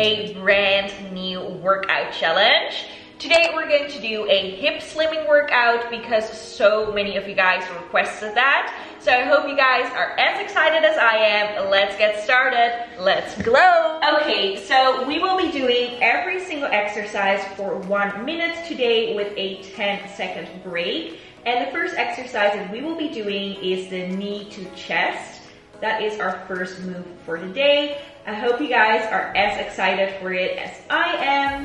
a brand new workout challenge. Today we're going to do a hip slimming workout because so many of you guys requested that. So I hope you guys are as excited as I am. Let's get started. Let's glow. Okay, so we will be doing every single exercise for 1 minute today with a 10-second break. And the first exercise that we will be doing is the knee to chest. That is our first move for today. I hope you guys are as excited for it as I am.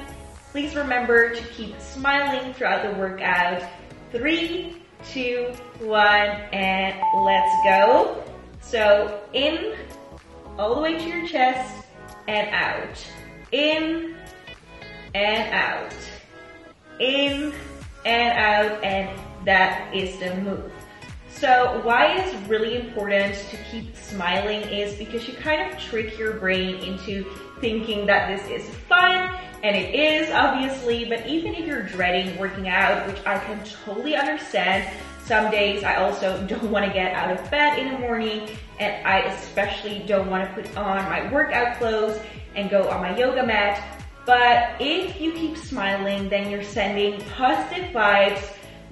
Please remember to keep smiling throughout the workout. 3, 2, 1, and let's go. So in, all the way to your chest, and out. In, and out. In, and out, and that is the move. So why it's really important to keep smiling is because you kind of trick your brain into thinking that this is fun, and it is obviously, but even if you're dreading working out, which I can totally understand, some days I also don't want to get out of bed in the morning, and I especially don't want to put on my workout clothes and go on my yoga mat, but if you keep smiling, then you're sending positive vibes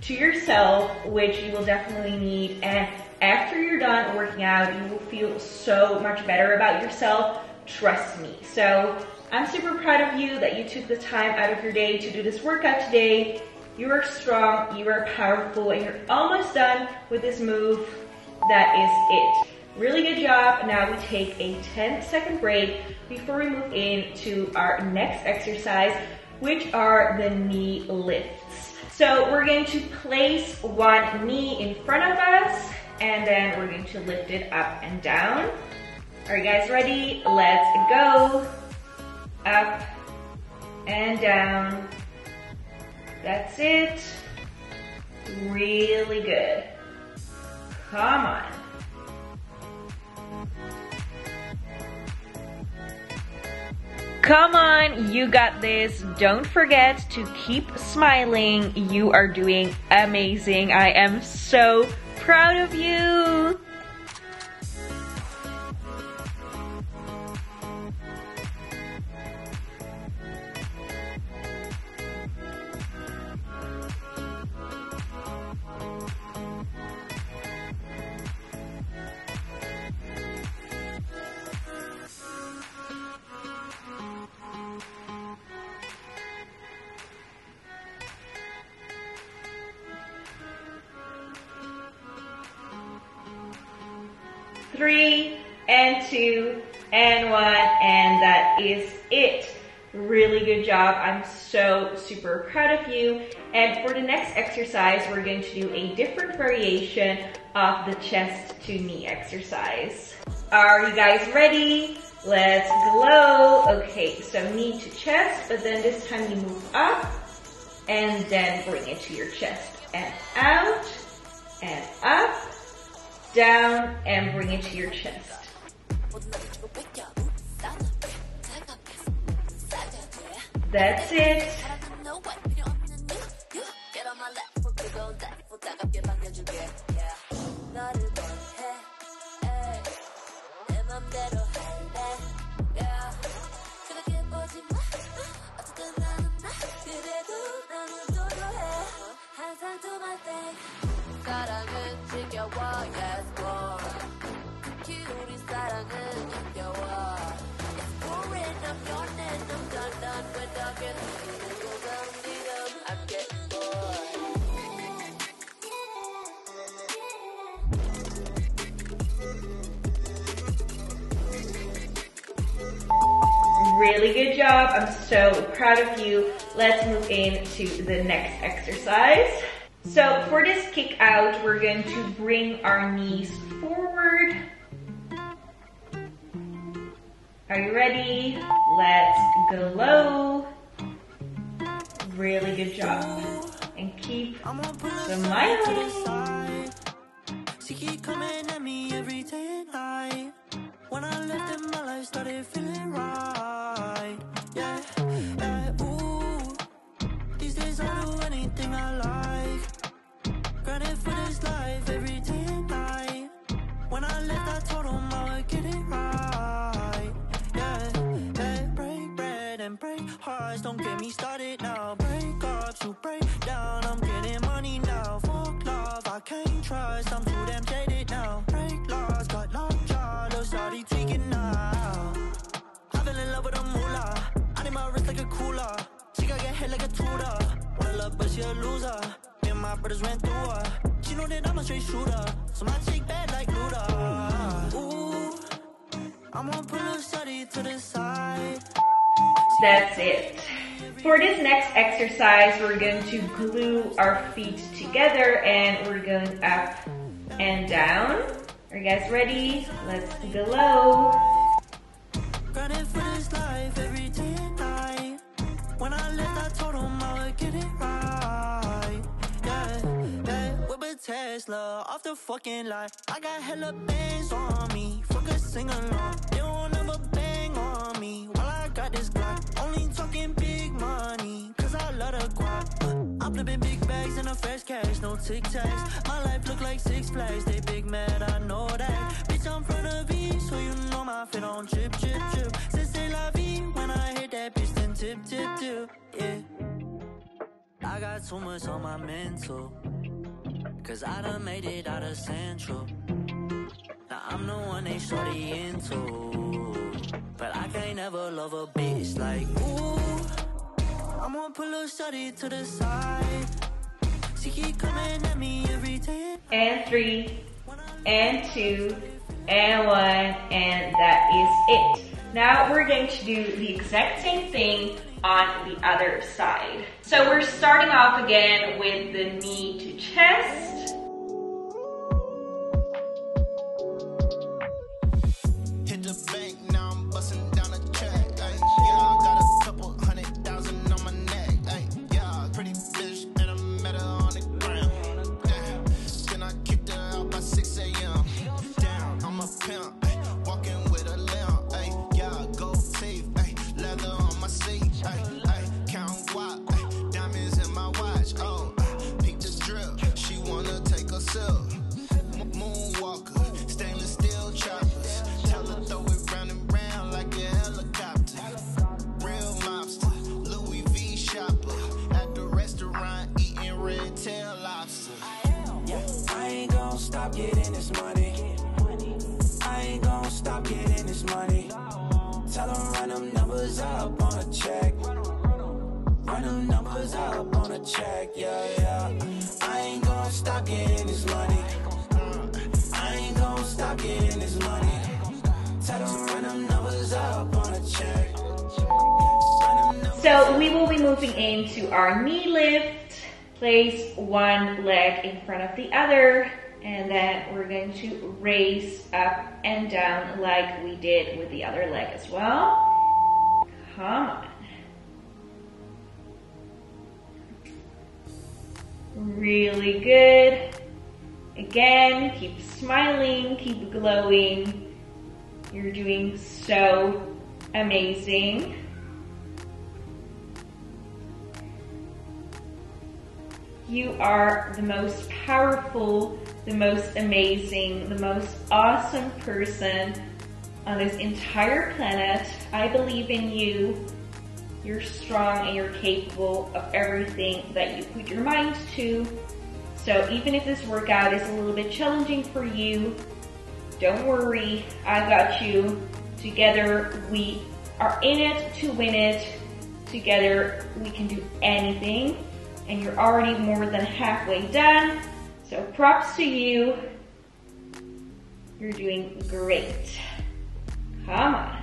to yourself, which you will definitely need. And after you're done working out, you will feel so much better about yourself, trust me. So I'm super proud of you that you took the time out of your day to do this workout today. You are strong, you are powerful, and you're almost done with this move. That is it. Really good job. Now we take a 10-second break before we move into our next exercise, which are the knee lifts. So we're going to place one knee in front of us, and then we're going to lift it up and down. Are you guys ready? Let's go. Up and down. That's it. Really good. Come on. Come on, you got this. Don't forget to keep smiling. You are doing amazing. I am so proud of you. Three, and two, and one, and that is it. Really good job. I'm so super proud of you. And for the next exercise, we're going to do a different variation of the chest to knee exercise. Are you guys ready? Let's glow. Okay, so knee to chest, but then this time you move up, and then bring it to your chest, and out, and up, down, and bring it to your chest. That's it. Really good job. I'm so proud of you. Let's move into the next exercise. So for this kick out, we're going to bring our knees forward. Are you ready? Let's go low. Really good job. And keep smiling. She keep coming at me every day and night. When I left in my life, started feeling right. Yeah, yeah, ooh. These days I do anything I like. Granted for this life, every day and night. When I left, I told them I would get it right. Yeah, yeah, break, break. pause, don't get me started now. Break up to break down, I'm getting money now. Fuck love, I can't trust, I'm too damn jaded now. Break laws, got lockjaw, little shawty tweaking now. I fell in love with a moolah, I need my wrist like a cooler. She got get hit like a Tudor, wanna love but she a loser. Me and my brothers ran through her, she know that I'm a straight shooter. So my chick bad like Luda. Ooh, I'm gonna put a shawty to the side. That's it. For this next exercise, we're going to glue our feet together and we're going up and down. Are you guys ready? Let's glow. Running for this life every day and night. When I left, I told him I would get it right. Yeah, whip a Tesla off the fucking line. I got hella bands on me. Fuck a sing along. They won't ever bang on me. Got this guy, only talking big money, cause I love the guap. I'm flipping big bags in a fresh cash, no Tic Tacs. My life look like Six Flags, they big mad, I know that. Bitch, I'm from the V, so you know my fit on chip, chip, chip. Since they la vie, when I hit that bitch, then tip, tip, tip, yeah. I got too much on my mental, cause I done made it out of Central. Now I'm the one they shorty into. But I can't ever love a bitch like, ooh, I'm gonna put a shawty to the side. She keep coming at me every day. And 3 and 2 and 1, and that is it. Now we're going to do the exact same thing on the other side. So we're starting off again with the knee to chest. So we will be moving into our knee lift. Place one leg in front of the other, and then we're going to raise up and down like we did with the other leg as well. Come on. Really good. Again, keep smiling, keep glowing. You're doing so amazing. You are the most powerful, the most amazing, the most awesome person on this entire planet. I believe in you. You're strong and you're capable of everything that you put your mind to. So even if this workout is a little bit challenging for you, don't worry, I got you. Together we are in it to win it. Together we can do anything. And you're already more than halfway done. So props to you. You're doing great. Come on.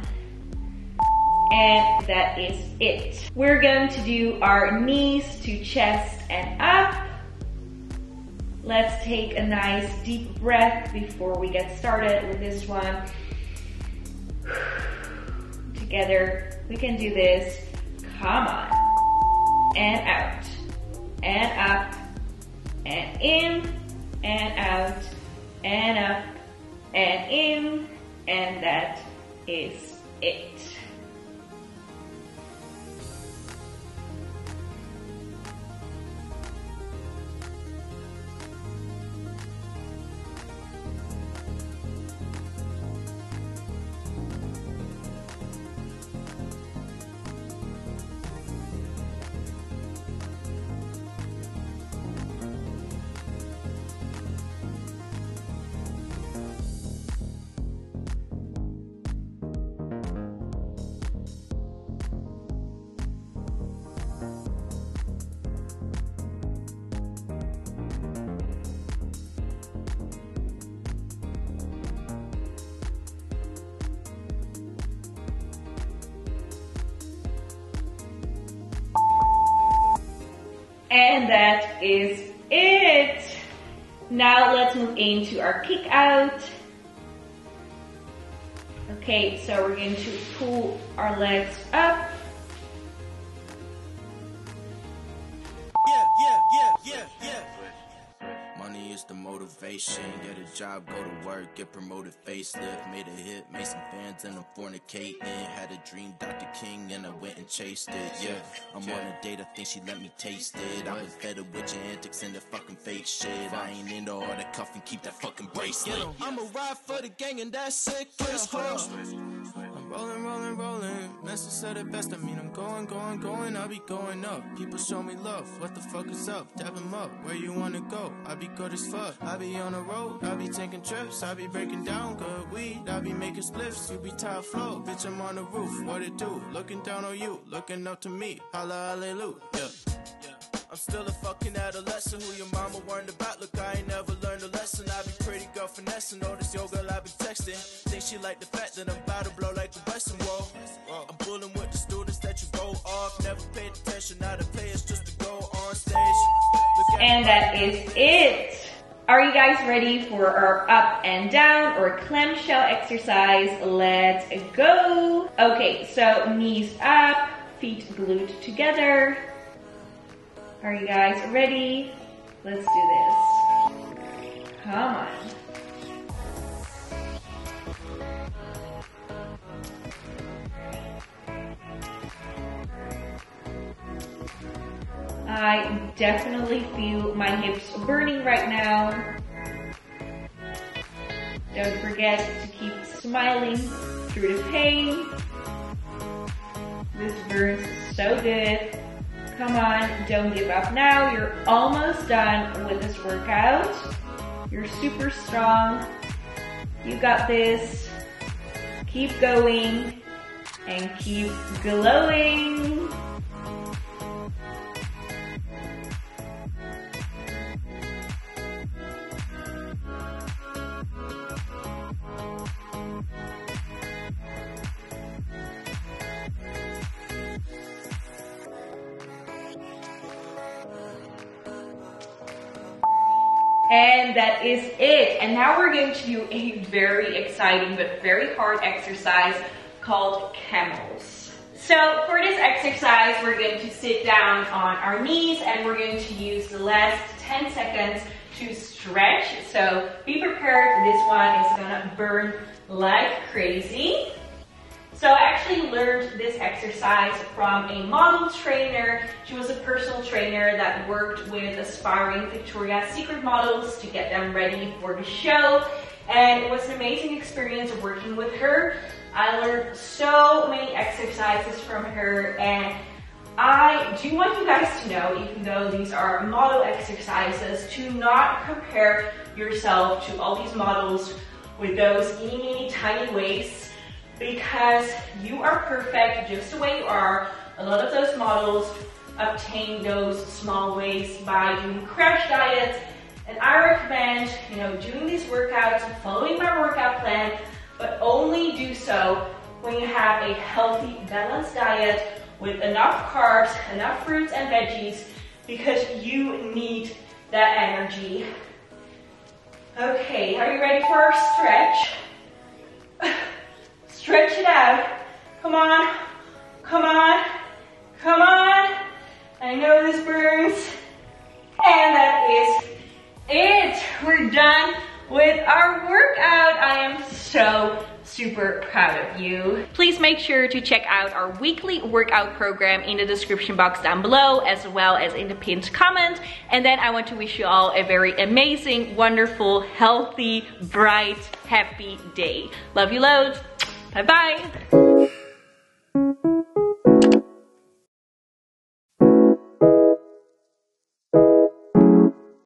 And that is it. We're going to do our knees to chest and up. Let's take a nice deep breath before we get started with this one. Together, we can do this. Come on. And out. And up, and in, and out, and up, and in, and that is it. And that is it. Now let's move into our kick out. Okay, so we're going to pull our legs up. Money is the motivation, get a job, go to work, get promoted, facelift, made a hit, made some fans and I'm fornicating, had a dream, Dr. King, and I went and chased it, yeah, I'm on a date, I think she let me taste it, I was fed up with your antics and the fucking fake shit, I ain't into all the cuffing, keep that fucking bracelet, I'ma ride for the gang and that's it, Chris Hall. Rolling, rolling, rolling, Messi said it best, I mean I'm going, going, going, I'll be going up. People show me love, what the fuck is up, tap him up, where you wanna go, I be good as fuck. I be on the road, I be taking trips, I be breaking down good weed, I be making spliffs, you be tired flow, bitch I'm on the roof, what it do, looking down on you, looking up to me, holla hallelujah. I'm still a fucking adolescent, who your mama warned about, look I ain't never learned a lesson, I be pretty girl finessing, all this yo girl I be texting, think she like the fact that I'm about to blow like the Western Wall, I'm bullying with the students that you go off, never paid attention, now the players just to go on stage. And that is it! Are you guys ready for our up and down or clamshell exercise? Let's go! Okay, so knees up, feet glued together. Are you guys ready? Let's do this. Come on. I definitely feel my hips burning right now. Don't forget to keep smiling through the pain. This burns so good. Come on, don't give up now. You're almost done with this workout. You're super strong. You got this. Keep going and keep glowing. And that is it. And now we're going to do a very exciting but very hard exercise called camels. So for this exercise, we're going to sit down on our knees and we're going to use the last 10 seconds to stretch. So be prepared, this one is gonna burn like crazy. So I actually learned this exercise from a model trainer. She was a personal trainer that worked with aspiring Victoria's Secret models to get them ready for the show. And it was an amazing experience working with her. I learned so many exercises from her, and I do want you guys to know, even though these are model exercises, to not compare yourself to all these models with those itty bitty tiny waists, because you are perfect just the way you are. A lot of those models obtain those small waists by doing crash diets, and I recommend, you know, doing these workouts, following my workout plan, but only do so when you have a healthy, balanced diet with enough carbs, enough fruits and veggies, because you need that energy. Okay, are you ready for our stretch? Stretch it out. Come on, come on, come on. I know this burns. And that is it. We're done with our workout. I am so super proud of you. Please make sure to check out our weekly workout program in the description box down below, as well as in the pinned comment. And then I want to wish you all a very amazing, wonderful, healthy, bright, happy day. Love you loads. Bye-bye.